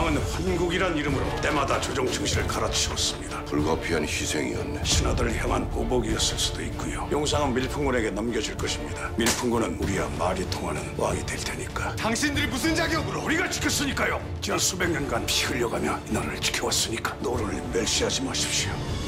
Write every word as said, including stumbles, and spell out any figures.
왕은 환국이란 이름으로 때마다 조정 증시를 갈아치웠습니다. 불가피한 희생이었네. 신하들을 향한 보복이었을 수도 있고요. 용상은 밀풍군에게 넘겨질 것입니다. 밀풍군은 우리와 말이 통하는 왕이 될 테니까. 당신들이 무슨 자격으로? 우리가 지켰으니까요. 지난 수백 년간 피 흘려가며 이 나라를 지켜왔으니까 노론을 멸시하지 마십시오.